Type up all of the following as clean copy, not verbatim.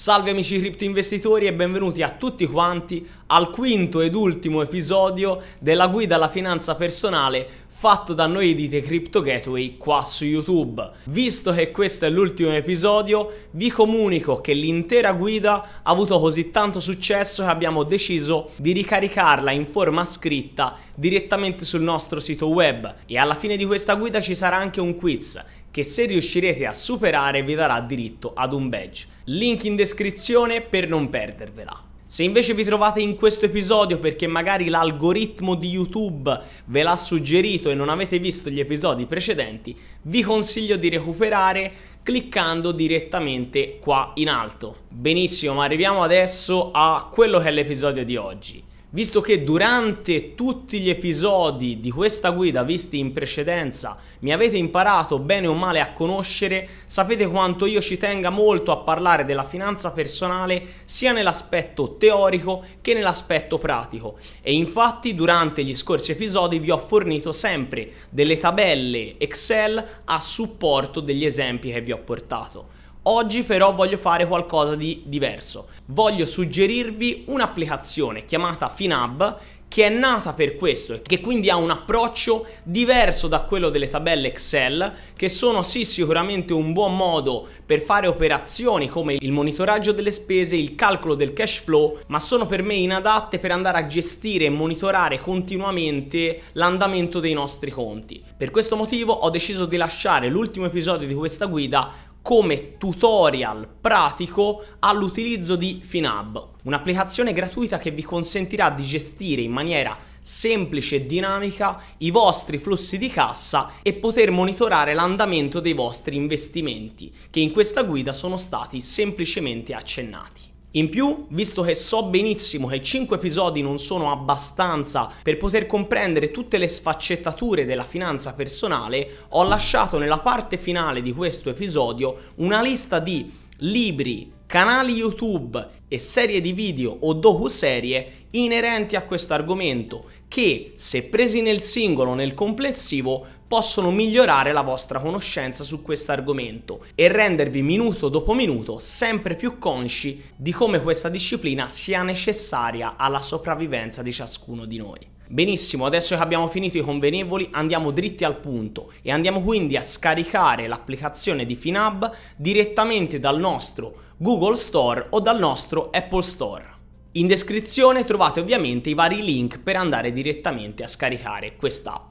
Salve amici criptoinvestitori e benvenuti a tutti quanti al quinto ed ultimo episodio della guida alla finanza personale fatto da noi di The Crypto Gateway qua su YouTube. Visto che questo è l'ultimo episodio, vi comunico che l'intera guida ha avuto così tanto successo che abbiamo deciso di ricaricarla in forma scritta direttamente sul nostro sito web, e alla fine di questa guida ci sarà anche un quiz che, se riuscirete a superare, vi darà diritto ad un badge. Link in descrizione per non perdervela. Se invece vi trovate in questo episodio perché magari l'algoritmo di YouTube ve l'ha suggerito e non avete visto gli episodi precedenti, vi consiglio di recuperare cliccando direttamente qua in alto. Benissimo, ma arriviamo adesso a quello che è l'episodio di oggi. Visto che durante tutti gli episodi di questa guida visti in precedenza mi avete imparato bene o male a conoscere, sapete quanto io ci tenga molto a parlare della finanza personale sia nell'aspetto teorico che nell'aspetto pratico, e infatti durante gli scorsi episodi vi ho fornito sempre delle tabelle Excel a supporto degli esempi che vi ho portato. Oggi però voglio fare qualcosa di diverso. Voglio suggerirvi un'applicazione chiamata FinHub che è nata per questo e che quindi ha un approccio diverso da quello delle tabelle Excel, che sono sì sicuramente un buon modo per fare operazioni come il monitoraggio delle spese, il calcolo del cash flow, ma sono per me inadatte per andare a gestire e monitorare continuamente l'andamento dei nostri conti. Per questo motivo ho deciso di lasciare l'ultimo episodio di questa guida come tutorial pratico all'utilizzo di FinHub, un'applicazione gratuita che vi consentirà di gestire in maniera semplice e dinamica i vostri flussi di cassa e poter monitorare l'andamento dei vostri investimenti, che in questa guida sono stati semplicemente accennati. In più, visto che so benissimo che 5 episodi non sono abbastanza per poter comprendere tutte le sfaccettature della finanza personale, ho lasciato nella parte finale di questo episodio una lista di libri, canali YouTube e serie di video o docuserie inerenti a questo argomento che, se presi nel singolo o nel complessivo, possono migliorare la vostra conoscenza su questo argomento e rendervi minuto dopo minuto sempre più consci di come questa disciplina sia necessaria alla sopravvivenza di ciascuno di noi. Benissimo, adesso che abbiamo finito i convenevoli andiamo dritti al punto e andiamo quindi a scaricare l'applicazione di FinHub direttamente dal nostro Google Store o dal nostro Apple Store. In descrizione trovate ovviamente i vari link per andare direttamente a scaricare quest'app.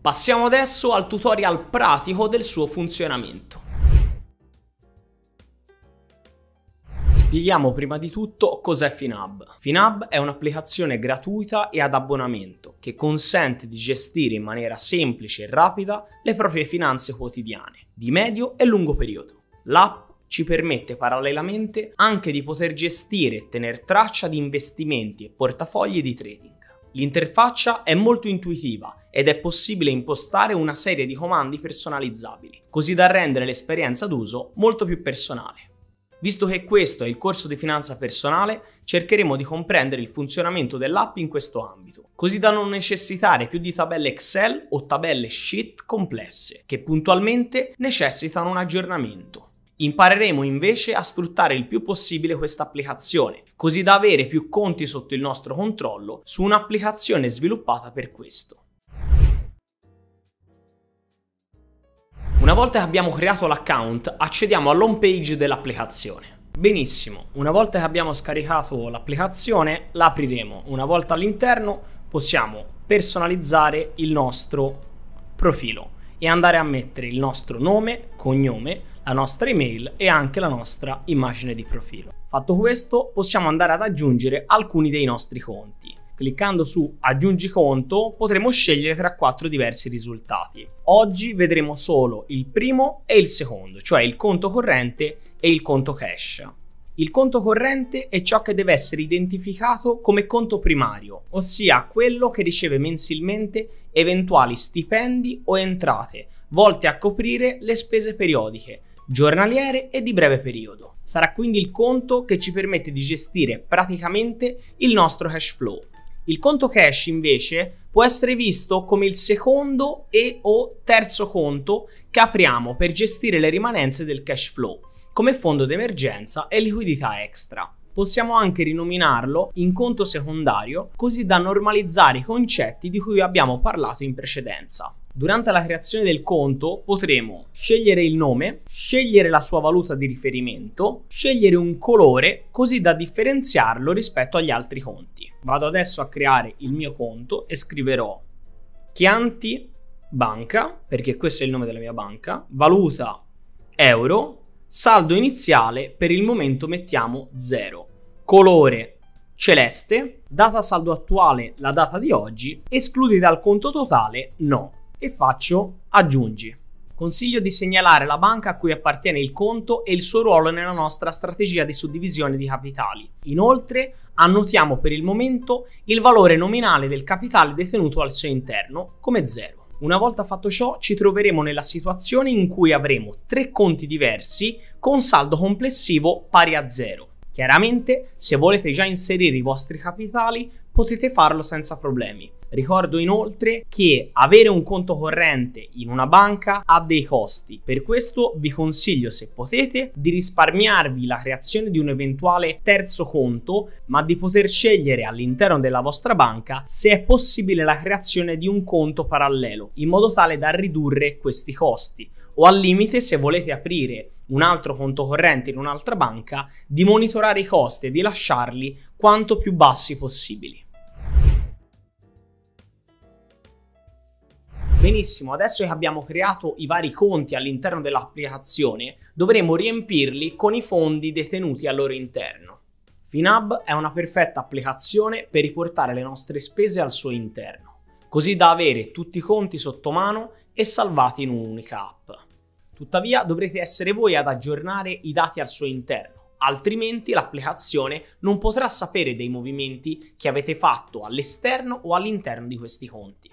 Passiamo adesso al tutorial pratico del suo funzionamento. Spieghiamo prima di tutto cos'è FinHub. FinHub è un'applicazione gratuita e ad abbonamento che consente di gestire in maniera semplice e rapida le proprie finanze quotidiane di medio e lungo periodo. L'app ci permette parallelamente anche di poter gestire e tenere traccia di investimenti e portafogli di trading. L'interfaccia è molto intuitiva ed è possibile impostare una serie di comandi personalizzabili, così da rendere l'esperienza d'uso molto più personale. Visto che questo è il corso di finanza personale, cercheremo di comprendere il funzionamento dell'app in questo ambito, così da non necessitare più di tabelle Excel o tabelle sheet complesse, che puntualmente necessitano un aggiornamento. Impareremo invece a sfruttare il più possibile questa applicazione, così da avere più conti sotto il nostro controllo su un'applicazione sviluppata per questo. Una volta che abbiamo creato l'account, accediamo all'home page dell'applicazione. Benissimo, una volta che abbiamo scaricato l'applicazione, la apriremo. Una volta all'interno, possiamo personalizzare il nostro profilo e andare a mettere il nostro nome, cognome, la nostra email e anche la nostra immagine di profilo. Fatto questo, possiamo andare ad aggiungere alcuni dei nostri conti. Cliccando su aggiungi conto potremo scegliere tra 4 diversi risultati. Oggi vedremo solo il primo e il secondo, cioè il conto corrente e il conto cash. Il conto corrente è ciò che deve essere identificato come conto primario, ossia quello che riceve mensilmente eventuali stipendi o entrate volte a coprire le spese periodiche, giornaliere e di breve periodo. Sarà quindi il conto che ci permette di gestire praticamente il nostro cash flow. Il conto cash invece può essere visto come il secondo e/o terzo conto che apriamo per gestire le rimanenze del cash flow come fondo d'emergenza e liquidità extra. Possiamo anche rinominarlo in conto secondario, così da normalizzare i concetti di cui abbiamo parlato in precedenza. Durante la creazione del conto potremo scegliere il nome, scegliere la sua valuta di riferimento, scegliere un colore così da differenziarlo rispetto agli altri conti. Vado adesso a creare il mio conto e scriverò Chianti Banca, perché questo è il nome della mia banca, valuta euro, saldo iniziale per il momento mettiamo 0, colore celeste, data saldo attuale la data di oggi, escludi dal conto totale no, e faccio aggiungi. Consiglio di segnalare la banca a cui appartiene il conto e il suo ruolo nella nostra strategia di suddivisione di capitali. Inoltre, annotiamo per il momento il valore nominale del capitale detenuto al suo interno come 0. Una volta fatto ciò, ci troveremo nella situazione in cui avremo 3 conti diversi con saldo complessivo pari a 0. Chiaramente, se volete già inserire i vostri capitali, potete farlo senza problemi. Ricordo inoltre che avere un conto corrente in una banca ha dei costi, per questo vi consiglio, se potete, di risparmiarvi la creazione di un eventuale terzo conto, ma di poter scegliere all'interno della vostra banca se è possibile la creazione di un conto parallelo, in modo tale da ridurre questi costi, o al limite, se volete aprire un altro conto corrente in un'altra banca, di monitorare i costi e di lasciarli quanto più bassi possibili. Benissimo, adesso che abbiamo creato i vari conti all'interno dell'applicazione, dovremo riempirli con i fondi detenuti al loro interno. FinHub è una perfetta applicazione per riportare le nostre spese al suo interno, così da avere tutti i conti sotto mano e salvati in un'unica app. Tuttavia dovrete essere voi ad aggiornare i dati al suo interno, altrimenti l'applicazione non potrà sapere dei movimenti che avete fatto all'esterno o all'interno di questi conti.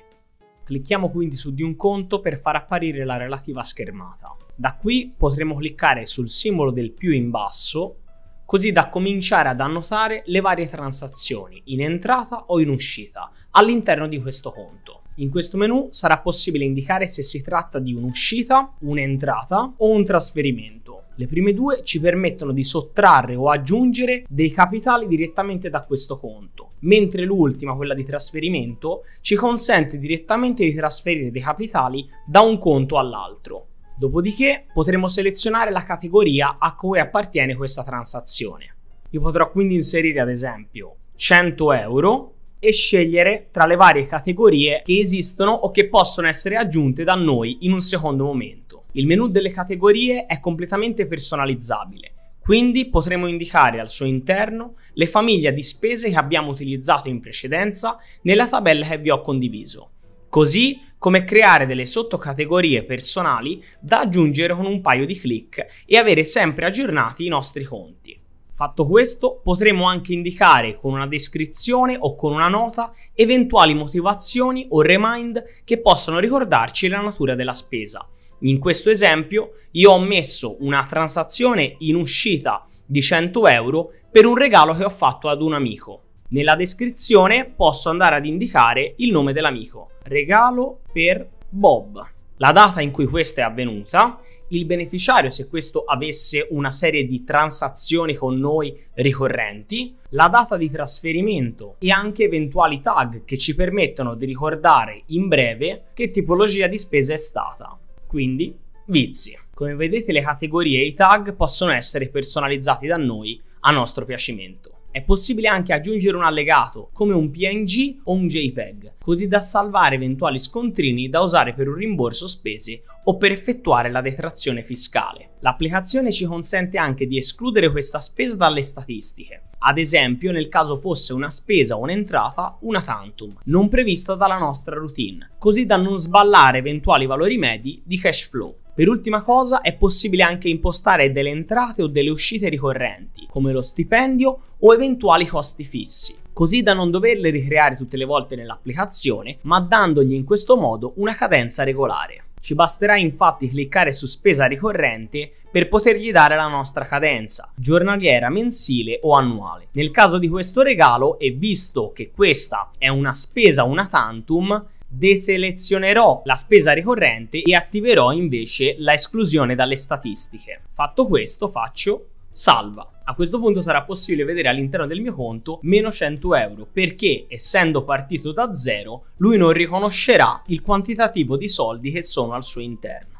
Clicchiamo quindi su di un conto per far apparire la relativa schermata. Da qui potremo cliccare sul simbolo del più in basso, così da cominciare ad annotare le varie transazioni in entrata o in uscita all'interno di questo conto. In questo menu sarà possibile indicare se si tratta di un'uscita, un'entrata o un trasferimento. Le prime due ci permettono di sottrarre o aggiungere dei capitali direttamente da questo conto, mentre l'ultima, quella di trasferimento, ci consente direttamente di trasferire dei capitali da un conto all'altro. Dopodiché potremo selezionare la categoria a cui appartiene questa transazione. Io potrò quindi inserire ad esempio 100 euro e scegliere tra le varie categorie che esistono o che possono essere aggiunte da noi in un secondo momento. Il menu delle categorie è completamente personalizzabile, quindi potremo indicare al suo interno le famiglie di spese che abbiamo utilizzato in precedenza nella tabella che vi ho condiviso, così come creare delle sottocategorie personali da aggiungere con un paio di clic e avere sempre aggiornati i nostri conti. Fatto questo, potremo anche indicare con una descrizione o con una nota eventuali motivazioni o remind che possono ricordarci la natura della spesa. In questo esempio io ho messo una transazione in uscita di 100 euro per un regalo che ho fatto ad un amico. Nella descrizione posso andare ad indicare il nome dell'amico, regalo per Bob, la data in cui questa è avvenuta, il beneficiario se questo avesse una serie di transazioni con noi ricorrenti, la data di trasferimento e anche eventuali tag che ci permettono di ricordare in breve che tipologia di spesa è stata, quindi vizi. Come vedete, le categorie e i tag possono essere personalizzati da noi a nostro piacimento. È possibile anche aggiungere un allegato come un PNG o un JPEG, così da salvare eventuali scontrini da usare per un rimborso spese o per effettuare la detrazione fiscale. L'applicazione ci consente anche di escludere questa spesa dalle statistiche, ad esempio nel caso fosse una spesa o un'entrata una tantum, non prevista dalla nostra routine, così da non sballare eventuali valori medi di cash flow. Per ultima cosa è possibile anche impostare delle entrate o delle uscite ricorrenti, come lo stipendio o eventuali costi fissi, così da non doverle ricreare tutte le volte nell'applicazione, ma dandogli in questo modo una cadenza regolare. Ci basterà infatti cliccare su spesa ricorrente per potergli dare la nostra cadenza, giornaliera, mensile o annuale. Nel caso di questo regalo, e visto che questa è una spesa una tantum, deselezionerò la spesa ricorrente e attiverò invece la esclusione dalle statistiche. Fatto questo, faccio salva. A questo punto sarà possibile vedere all'interno del mio conto meno 100 euro perché, essendo partito da zero, lui non riconoscerà il quantitativo di soldi che sono al suo interno.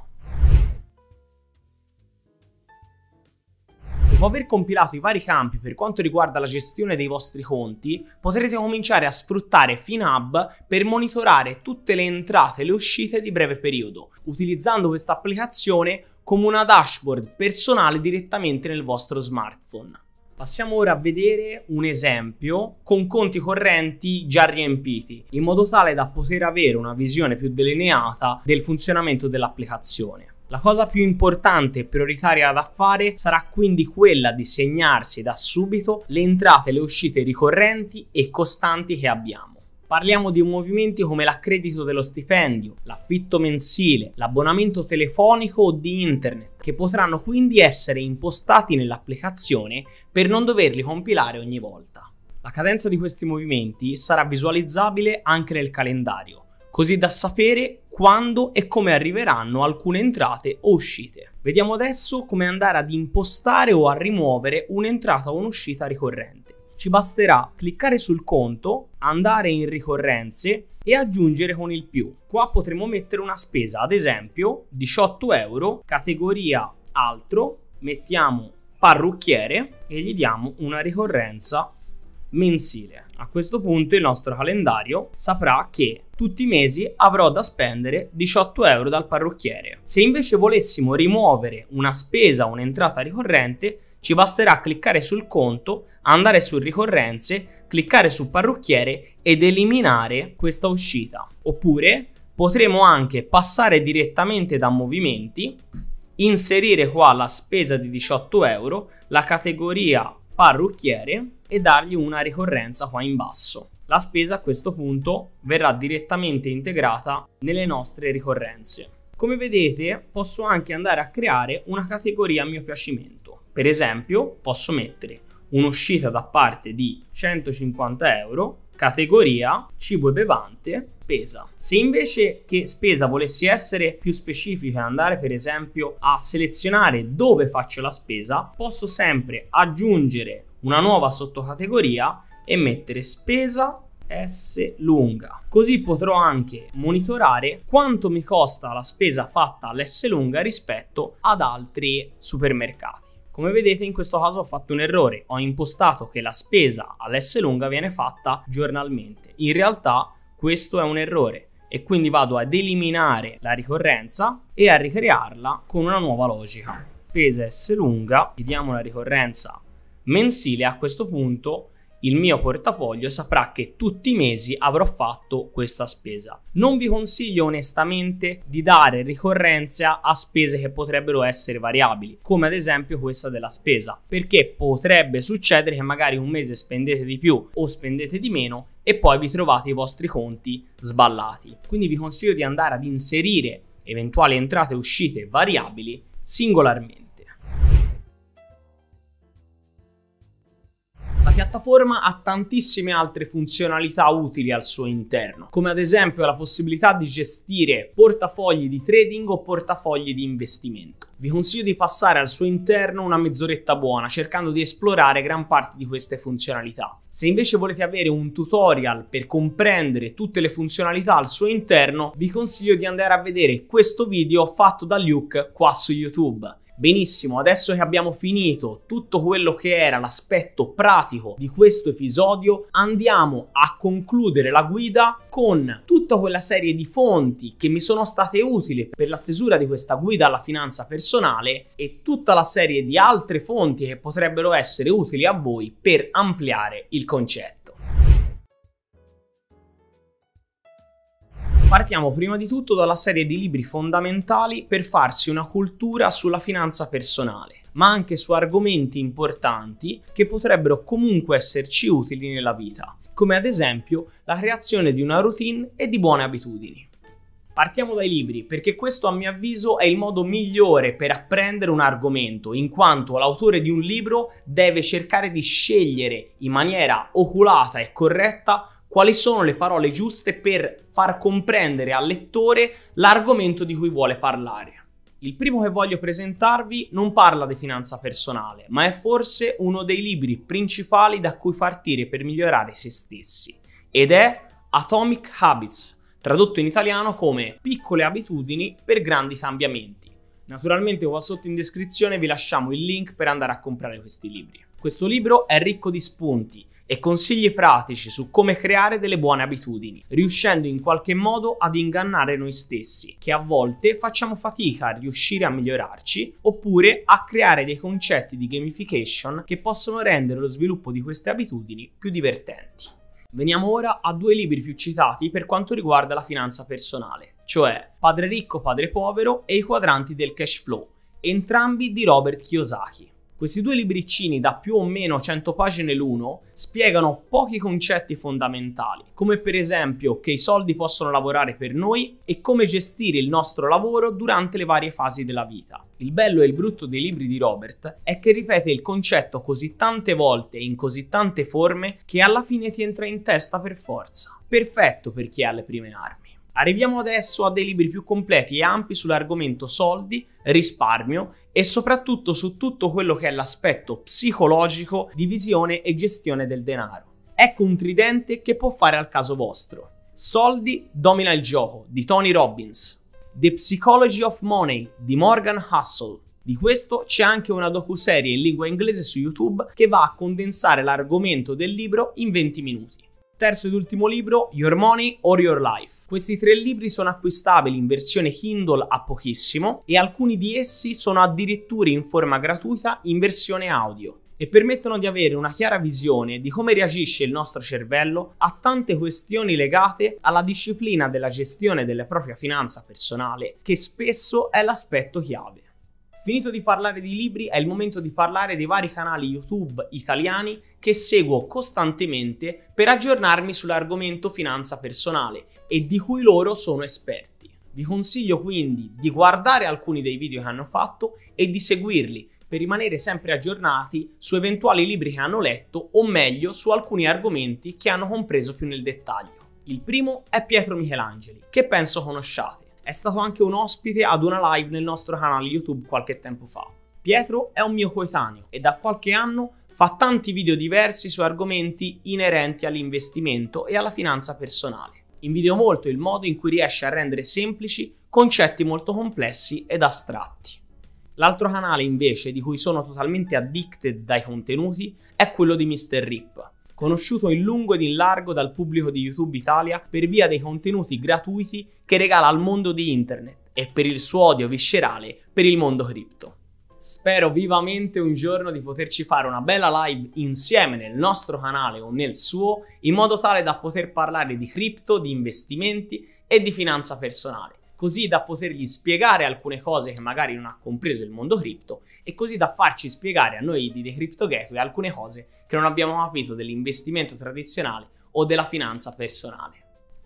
Dopo aver compilato i vari campi per quanto riguarda la gestione dei vostri conti, potrete cominciare a sfruttare FinHub per monitorare tutte le entrate e le uscite di breve periodo, utilizzando questa applicazione come una dashboard personale direttamente nel vostro smartphone. Passiamo ora a vedere un esempio con conti correnti già riempiti, in modo tale da poter avere una visione più delineata del funzionamento dell'applicazione. La cosa più importante e prioritaria da fare sarà quindi quella di segnarsi da subito le entrate e le uscite ricorrenti e costanti che abbiamo. Parliamo di movimenti come l'accredito dello stipendio, l'affitto mensile, l'abbonamento telefonico o di internet, che potranno quindi essere impostati nell'applicazione per non doverli compilare ogni volta. La cadenza di questi movimenti sarà visualizzabile anche nel calendario, così da sapere quando e come arriveranno alcune entrate o uscite. Vediamo adesso come andare ad impostare o a rimuovere un'entrata o un'uscita ricorrente. Ci basterà cliccare sul conto, andare in ricorrenze e aggiungere con il più. Qua potremo mettere una spesa, ad esempio 18 euro, categoria altro, mettiamo parrucchiere e gli diamo una ricorrenza mensile. A questo punto il nostro calendario saprà che tutti i mesi avrò da spendere 18 euro dal parrucchiere. Se invece volessimo rimuovere una spesa o un'entrata ricorrente, ci basterà cliccare sul conto, andare su ricorrenze, cliccare su parrucchiere ed eliminare questa uscita. Oppure potremo anche passare direttamente da movimenti, inserire qua la spesa di 18 euro, la categoria parrucchiere e dargli una ricorrenza qua in basso. La spesa a questo punto verrà direttamente integrata nelle nostre ricorrenze. Come vedete, posso anche andare a creare una categoria a mio piacimento. Per esempio, posso mettere un'uscita da parte di 150 euro, categoria cibo e bevande, spesa. Se invece che spesa volessi essere più specifica e andare per esempio a selezionare dove faccio la spesa, posso sempre aggiungere una nuova sottocategoria e mettere spesa S lunga. Così potrò anche monitorare quanto mi costa la spesa fatta all'S lunga rispetto ad altri supermercati. Come vedete, in questo caso ho fatto un errore, ho impostato che la spesa all'S lunga viene fatta giornalmente. In realtà questo è un errore e quindi vado ad eliminare la ricorrenza e a ricrearla con una nuova logica. Spesa S lunga, diamo la ricorrenza mensile. A questo punto il mio portafoglio saprà che tutti i mesi avrò fatto questa spesa. Non vi consiglio onestamente di dare ricorrenza a spese che potrebbero essere variabili, come ad esempio questa della spesa, perché potrebbe succedere che magari un mese spendete di più o spendete di meno e poi vi trovate i vostri conti sballati. Quindi vi consiglio di andare ad inserire eventuali entrate e uscite variabili singolarmente. La piattaforma ha tantissime altre funzionalità utili al suo interno, come ad esempio la possibilità di gestire portafogli di trading o portafogli di investimento. Vi consiglio di passare al suo interno una mezz'oretta buona, cercando di esplorare gran parte di queste funzionalità. Se invece volete avere un tutorial per comprendere tutte le funzionalità al suo interno, vi consiglio di andare a vedere questo video fatto da Luke qua su YouTube. Benissimo, adesso che abbiamo finito tutto quello che era l'aspetto pratico di questo episodio, andiamo a concludere la guida con tutta quella serie di fonti che mi sono state utili per la stesura di questa guida alla finanza personale e tutta la serie di altre fonti che potrebbero essere utili a voi per ampliare il concetto. Partiamo prima di tutto dalla serie di libri fondamentali per farsi una cultura sulla finanza personale, ma anche su argomenti importanti che potrebbero comunque esserci utili nella vita, come ad esempio la creazione di una routine e di buone abitudini. Partiamo dai libri, perché questo a mio avviso è il modo migliore per apprendere un argomento, in quanto l'autore di un libro deve cercare di scegliere in maniera oculata e corretta quali sono le parole giuste per far comprendere al lettore l'argomento di cui vuole parlare. Il primo che voglio presentarvi non parla di finanza personale, ma è forse uno dei libri principali da cui partire per migliorare se stessi, ed è Atomic Habits, tradotto in italiano come Piccole abitudini per grandi cambiamenti. Naturalmente qua sotto in descrizione vi lasciamo il link per andare a comprare questi libri. Questo libro è ricco di spunti e consigli pratici su come creare delle buone abitudini, riuscendo in qualche modo ad ingannare noi stessi, che a volte facciamo fatica a riuscire a migliorarci, oppure a creare dei concetti di gamification che possono rendere lo sviluppo di queste abitudini più divertenti. Veniamo ora a due libri più citati per quanto riguarda la finanza personale, cioè Padre ricco, padre povero e I quadranti del cash flow, entrambi di Robert Kiyosaki. Questi due libricini da più o meno 100 pagine l'uno spiegano pochi concetti fondamentali, come per esempio che i soldi possono lavorare per noi e come gestire il nostro lavoro durante le varie fasi della vita. Il bello e il brutto dei libri di Robert è che ripete il concetto così tante volte e in così tante forme che alla fine ti entra in testa per forza. Perfetto per chi ha le prime armi. Arriviamo adesso a dei libri più completi e ampi sull'argomento soldi, risparmio e soprattutto su tutto quello che è l'aspetto psicologico di visione e gestione del denaro. Ecco un tridente che può fare al caso vostro. Soldi domina il gioco di Tony Robbins, The Psychology of Money di Morgan Housel. Di questo c'è anche una docuserie in lingua inglese su YouTube che va a condensare l'argomento del libro in 20 minuti. Terzo ed ultimo libro, Your Money or Your Life. Questi tre libri sono acquistabili in versione Kindle a pochissimo e alcuni di essi sono addirittura in forma gratuita in versione audio e permettono di avere una chiara visione di come reagisce il nostro cervello a tante questioni legate alla disciplina della gestione della propria finanza personale, che spesso è l'aspetto chiave. Finito di parlare di libri, è il momento di parlare dei vari canali YouTube italiani che seguo costantemente per aggiornarmi sull'argomento finanza personale e di cui loro sono esperti. Vi consiglio quindi di guardare alcuni dei video che hanno fatto e di seguirli per rimanere sempre aggiornati su eventuali libri che hanno letto, o meglio su alcuni argomenti che hanno compreso più nel dettaglio. Il primo è Pietro Michelangeli, che penso conosciate. È stato anche un ospite ad una live nel nostro canale YouTube qualche tempo fa. Pietro è un mio coetaneo e da qualche anno fa tanti video diversi su argomenti inerenti all'investimento e alla finanza personale. Invidio molto il modo in cui riesce a rendere semplici concetti molto complessi ed astratti. L'altro canale invece di cui sono totalmente addicted dai contenuti è quello di Mr. Rip, conosciuto in lungo ed in largo dal pubblico di YouTube Italia per via dei contenuti gratuiti che regala al mondo di internet e per il suo odio viscerale per il mondo cripto. Spero vivamente un giorno di poterci fare una bella live insieme nel nostro canale o nel suo, in modo tale da poter parlare di cripto, di investimenti e di finanza personale, così da potergli spiegare alcune cose che magari non ha compreso il mondo cripto e così da farci spiegare a noi di The Crypto Gateway alcune cose che non abbiamo capito dell'investimento tradizionale o della finanza personale.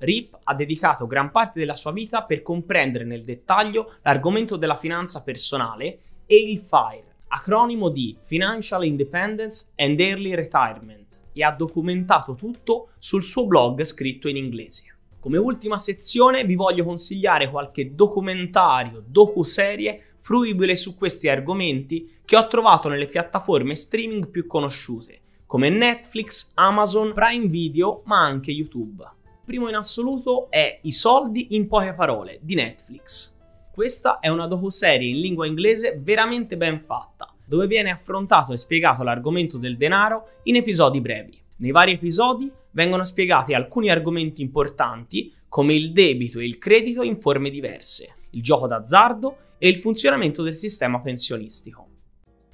Rip ha dedicato gran parte della sua vita per comprendere nel dettaglio l'argomento della finanza personale e il FIRE, acronimo di Financial Independence and Early Retirement, e ha documentato tutto sul suo blog scritto in inglese. Come ultima sezione vi voglio consigliare qualche documentario, docuserie fruibile su questi argomenti che ho trovato nelle piattaforme streaming più conosciute, come Netflix, Amazon, Prime Video, ma anche YouTube. Il primo in assoluto è I soldi in poche parole di Netflix. Questa è una docuserie in lingua inglese veramente ben fatta, dove viene affrontato e spiegato l'argomento del denaro in episodi brevi. Nei vari episodi vengono spiegati alcuni argomenti importanti come il debito e il credito in forme diverse, il gioco d'azzardo e il funzionamento del sistema pensionistico.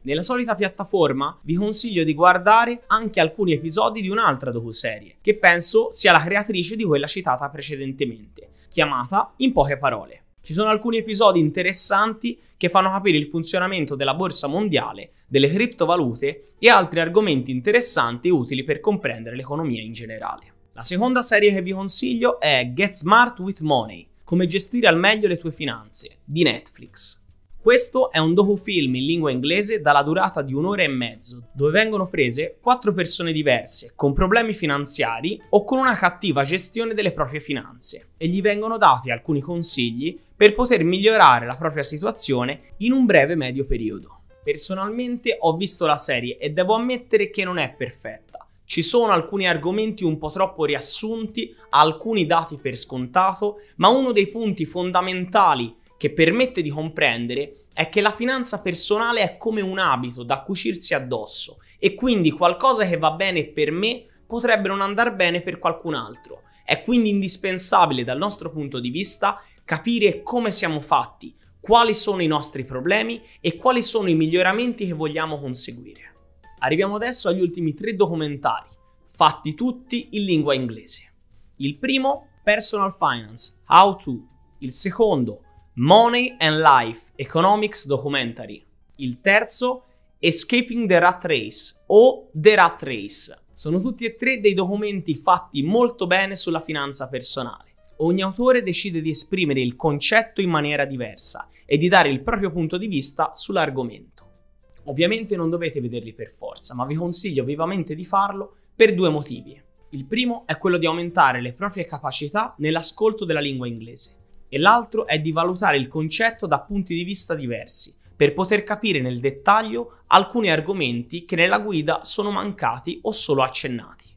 Nella solita piattaforma vi consiglio di guardare anche alcuni episodi di un'altra docuserie che penso sia la creatrice di quella citata precedentemente, chiamata In poche parole. Ci sono alcuni episodi interessanti che fanno capire il funzionamento della borsa mondiale, delle criptovalute e altri argomenti interessanti e utili per comprendere l'economia in generale. La seconda serie che vi consiglio è Get Smart with Money, come gestire al meglio le tue finanze, di Netflix. Questo è un docufilm in lingua inglese dalla durata di 1 ora e mezzo, dove vengono prese 4 persone diverse, con problemi finanziari o con una cattiva gestione delle proprie finanze, e gli vengono dati alcuni consigli per poter migliorare la propria situazione in un breve medio periodo. Personalmente ho visto la serie e devo ammettere che non è perfetta. Ci sono alcuni argomenti un po' troppo riassunti, alcuni dati per scontato, ma uno dei punti fondamentali che permette di comprendere è che la finanza personale è come un abito da cucirsi addosso, e quindi qualcosa che va bene per me potrebbe non andar bene per qualcun altro. È quindi indispensabile dal nostro punto di vista capire come siamo fatti, quali sono i nostri problemi e quali sono i miglioramenti che vogliamo conseguire. Arriviamo adesso agli ultimi 3 documentari, fatti tutti in lingua inglese. Il primo, Personal Finance, How To. Il secondo, Money and Life Economics Documentary. Il terzo, Escaping the Rat Race o The Rat Race. Sono tutti e 3 dei documenti fatti molto bene sulla finanza personale. Ogni autore decide di esprimere il concetto in maniera diversa e di dare il proprio punto di vista sull'argomento. Ovviamente non dovete vederli per forza, ma vi consiglio vivamente di farlo per 2 motivi. Il primo è quello di aumentare le proprie capacità nell'ascolto della lingua inglese, e l'altro è di valutare il concetto da punti di vista diversi, per poter capire nel dettaglio alcuni argomenti che nella guida sono mancati o solo accennati.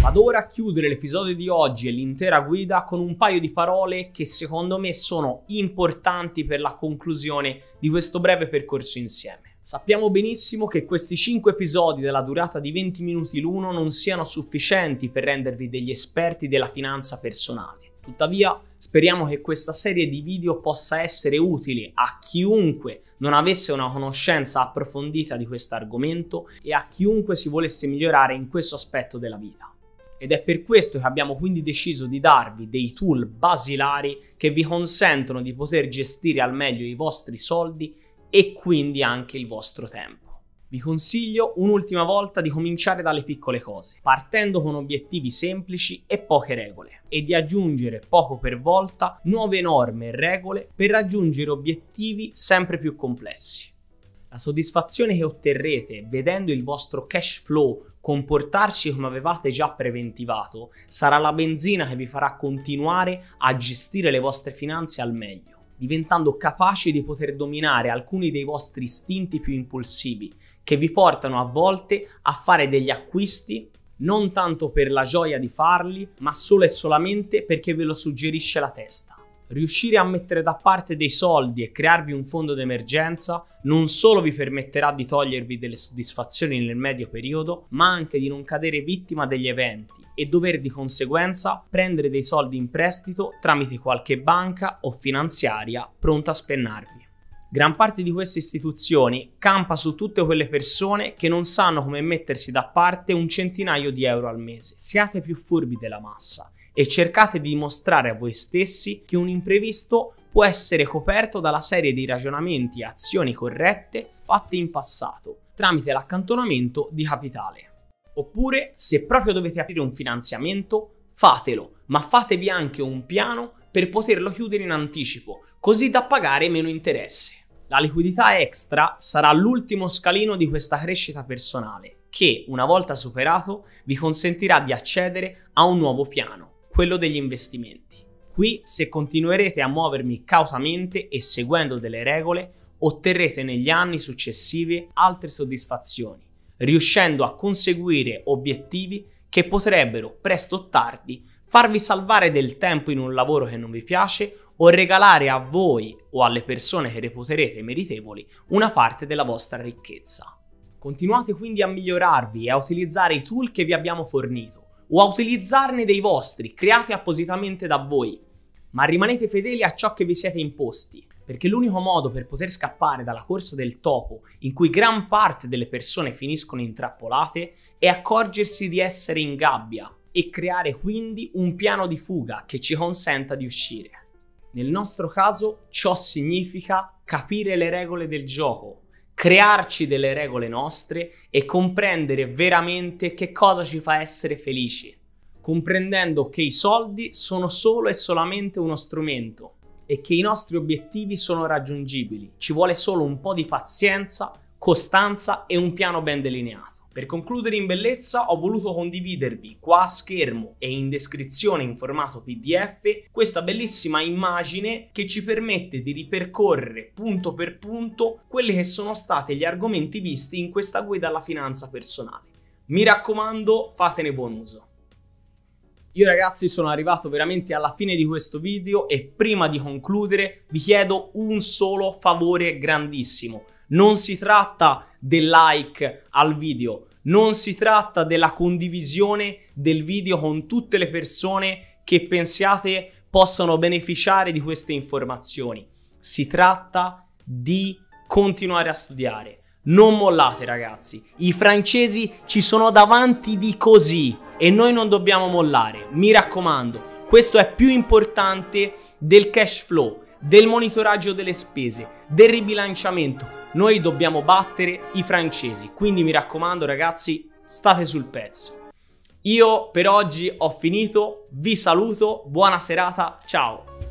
Vado ora a chiudere l'episodio di oggi e l'intera guida con un paio di parole che secondo me sono importanti per la conclusione di questo breve percorso insieme. Sappiamo benissimo che questi 5 episodi della durata di 20 minuti l'uno non siano sufficienti per rendervi degli esperti della finanza personale. Tuttavia, speriamo che questa serie di video possa essere utile a chiunque non avesse una conoscenza approfondita di questo argomento e a chiunque si volesse migliorare in questo aspetto della vita. Ed è per questo che abbiamo quindi deciso di darvi dei tool basilari che vi consentono di poter gestire al meglio i vostri soldi e quindi anche il vostro tempo. Vi consiglio un'ultima volta di cominciare dalle piccole cose, partendo con obiettivi semplici e poche regole, e di aggiungere poco per volta nuove norme e regole per raggiungere obiettivi sempre più complessi. La soddisfazione che otterrete vedendo il vostro cash flow comportarsi come avevate già preventivato sarà la benzina che vi farà continuare a gestire le vostre finanze al meglio, diventando capaci di poter dominare alcuni dei vostri istinti più impulsivi, che vi portano a volte a fare degli acquisti non tanto per la gioia di farli, ma solo e solamente perché ve lo suggerisce la testa. Riuscire a mettere da parte dei soldi e crearvi un fondo d'emergenza non solo vi permetterà di togliervi delle soddisfazioni nel medio periodo, ma anche di non cadere vittima degli eventi e dover di conseguenza prendere dei soldi in prestito tramite qualche banca o finanziaria pronta a spennarvi. Gran parte di queste istituzioni campa su tutte quelle persone che non sanno come mettersi da parte un centinaio di euro al mese. Siate più furbi della massa e cercate di dimostrare a voi stessi che un imprevisto può essere coperto dalla serie di ragionamenti e azioni corrette fatte in passato tramite l'accantonamento di capitale. Oppure, se proprio dovete aprire un finanziamento, fatelo, ma fatevi anche un piano per poterlo chiudere in anticipo, così da pagare meno interesse. La liquidità extra sarà l'ultimo scalino di questa crescita personale che, una volta superato, vi consentirà di accedere a un nuovo piano, quello degli investimenti. Qui, se continuerete a muovervi cautamente e seguendo delle regole, otterrete negli anni successivi altre soddisfazioni, riuscendo a conseguire obiettivi che potrebbero, presto o tardi, farvi salvare del tempo in un lavoro che non vi piace o regalare a voi o alle persone che reputerete meritevoli una parte della vostra ricchezza. Continuate quindi a migliorarvi e a utilizzare i tool che vi abbiamo fornito, o a utilizzarne dei vostri, creati appositamente da voi, ma rimanete fedeli a ciò che vi siete imposti, perché l'unico modo per poter scappare dalla corsa del topo, in cui gran parte delle persone finiscono intrappolate, è accorgersi di essere in gabbia e creare quindi un piano di fuga che ci consenta di uscire. Nel nostro caso ciò significa capire le regole del gioco, crearci delle regole nostre e comprendere veramente che cosa ci fa essere felici. comprendendo che i soldi sono solo e solamente uno strumento e che i nostri obiettivi sono raggiungibili. Ci vuole solo un po' di pazienza, costanza e un piano ben delineato. Per concludere in bellezza ho voluto condividervi qua a schermo e in descrizione in formato PDF questa bellissima immagine che ci permette di ripercorrere punto per punto quelli che sono stati gli argomenti visti in questa guida alla finanza personale. Mi raccomando, fatene buon uso. Io ragazzi sono arrivato veramente alla fine di questo video e prima di concludere vi chiedo un solo favore grandissimo. Non si tratta del like al video, non si tratta della condivisione del video con tutte le persone che pensiate possano beneficiare di queste informazioni. Si tratta di continuare a studiare. Non mollate ragazzi, i francesi ci sono davanti di così e noi non dobbiamo mollare, mi raccomando. Questo è più importante del cash flow, del monitoraggio delle spese, del ribilanciamento. Noi dobbiamo battere i francesi, quindi mi raccomando ragazzi, state sul pezzo. Io per oggi ho finito, vi saluto, buona serata, ciao!